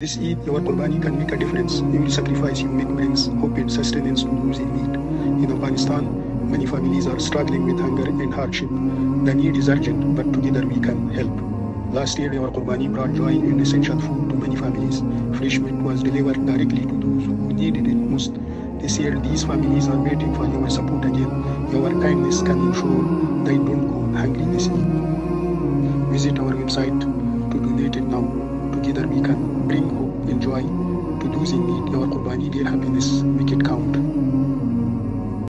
This Eid, your Qurbani can make a difference. Every sacrifice you make brings hope and sustenance to those in need. In Afghanistan, many families are struggling with hunger and hardship. The need is urgent, but together we can help. Last year, your Qurbani brought joy and essential food to many families. Fresh meat was delivered directly to those who needed it most. This year, these families are waiting for your support again. Your kindness can ensure they don't go hungry this Eid. Visit our website to donate it now. Together we can bring hope and joy to those in need. Your Qurbani, their happiness, make it count.